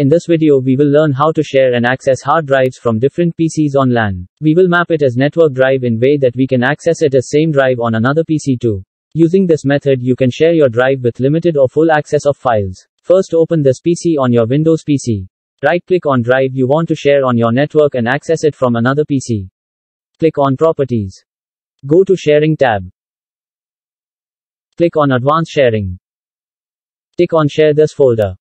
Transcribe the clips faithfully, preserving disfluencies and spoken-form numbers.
In this video we will learn how to share and access hard drives from different P Cs on LAN. We will map it as network drive in way that we can access it as same drive on another P C too. Using this method you can share your drive with limited or full access of files. First open this P C on your Windows P C. Right click on drive you want to share on your network and access it from another P C. Click on Properties. Go to Sharing tab. Click on Advanced Sharing. Tick on Share this folder.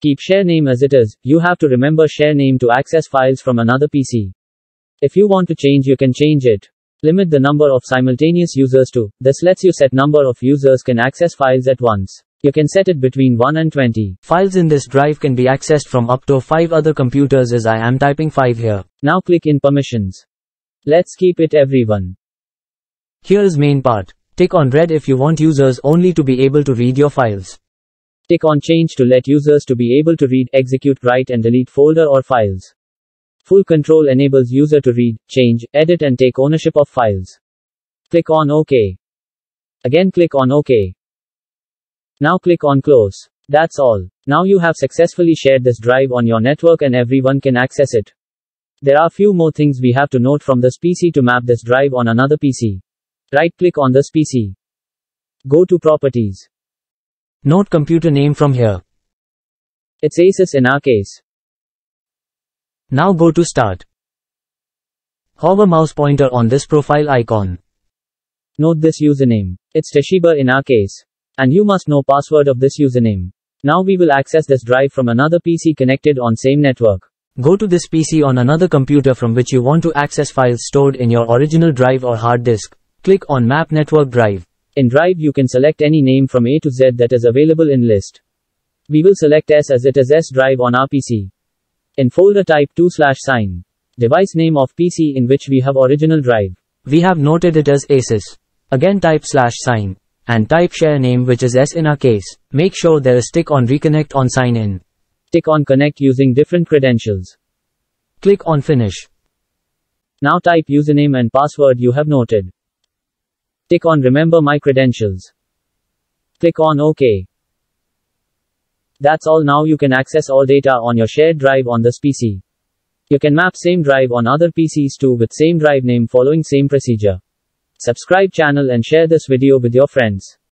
Keep share name as it is. You have to remember share name to access files from another P C. If you want to change you can change it. Limit the number of simultaneous users to. This lets you set number of users can access files at once. You can set it between one and twenty. Files in this drive can be accessed from up to five other computers as I am typing five here. Now click in Permissions. Let's keep it everyone. Here is main part. Tick on red if you want users only to be able to read your files. Tick on change to let users to be able to read, execute, write and delete folder or files. Full control enables user to read, change, edit and take ownership of files. Click on OK. Again click on OK. Now click on close. That's all. Now you have successfully shared this drive on your network and everyone can access it. There are few more things we have to note from this P C to map this drive on another P C. Right click on this P C. Go to Properties. Note computer name from here. It's ASUS in our case. Now go to Start. Hover mouse pointer on this profile icon. Note this username. It's Toshiba in our case. And you must know password of this username. Now we will access this drive from another P C connected on same network. Go to this P C on another computer from which you want to access files stored in your original drive or hard disk. Click on Map Network Drive. In drive you can select any name from A to Z that is available in list. We will select S as it is S drive on our P C. In folder type two slash sign. Device name of P C in which we have original drive. We have noted it as ASUS. Again type slash sign. And type share name which is S in our case. Make sure there is tick on reconnect on sign in. Tick on connect using different credentials. Click on finish. Now type username and password you have noted. Click on Remember My Credentials. Click on OK. That's all. Now you can access all data on your shared drive on this P C. You can map same drive on other P Cs too with same drive name following same procedure. Subscribe channel and share this video with your friends.